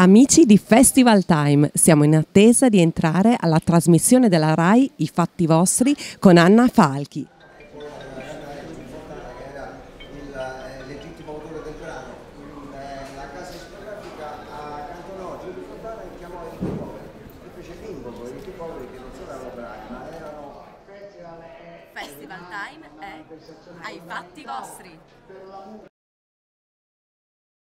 Amici di Festival Time, siamo in attesa di entrare alla trasmissione della RAI I Fatti Vostri con Anna Falchi. Festival Time è ai fatti vostri.